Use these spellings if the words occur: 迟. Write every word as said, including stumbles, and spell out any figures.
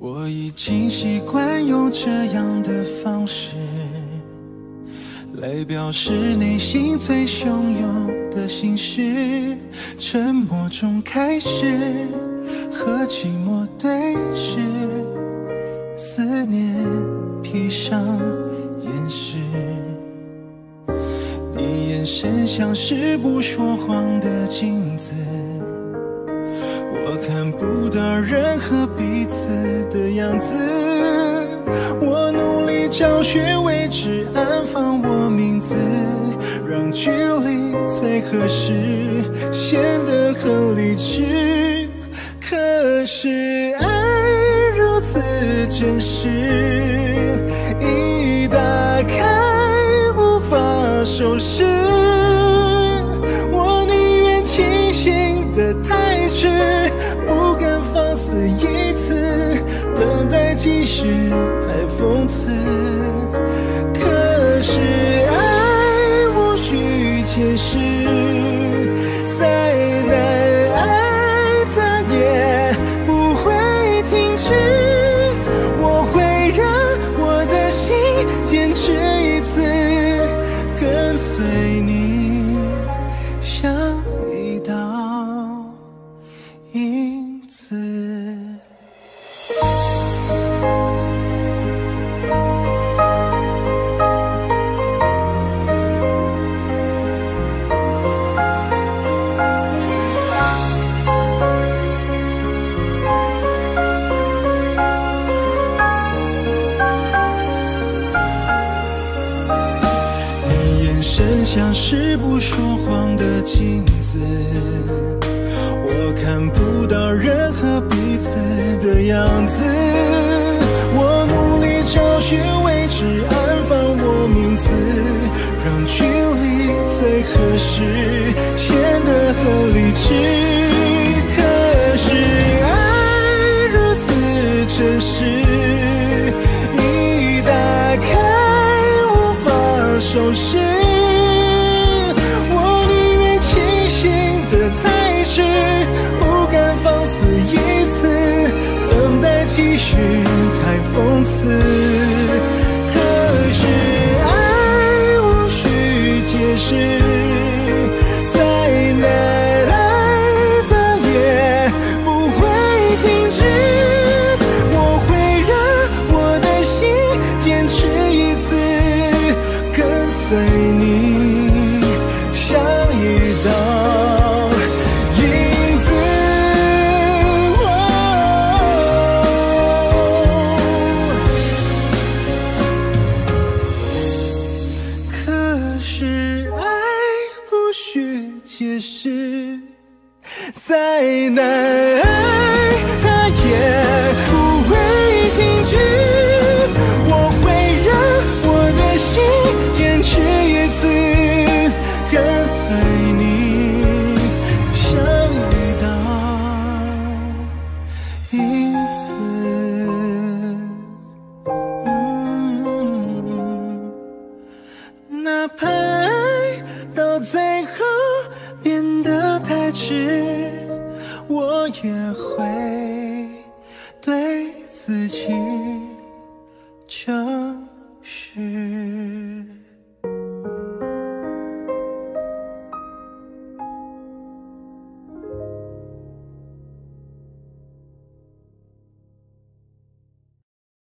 我已经习惯用这样的方式来表示内心最汹涌的心事，沉默中开始和寂寞对视，思念披上掩饰，你眼神像是不说谎的镜子，我看不到任何彼此的样子，我努力找寻位置安放我名字，让距离最合适显得很理智，可是爱如此真实，一打开无法收拾，我宁愿清醒的太迟，不敢放肆一次，等待继续太讽刺，可是爱无需解释，再难爱它也不会停止，我会让我的心坚持一次，跟随你像一道影子。像是不说谎的镜子，我看不到任何彼此的样子，我努力找寻位置安放我名字，让距离最合适显得很理智，可是爱如此真实，一打开无法收拾，继续太讽刺，可是爱无需解释，再难爱它也不会停止，我会让我的心坚持一次，跟随你像一道解释，再难爱它也不会停止，我会让我的心坚持一次，跟随你像一道影子，嗯，哪怕爱到最后变得太迟，我也会对自己诚实。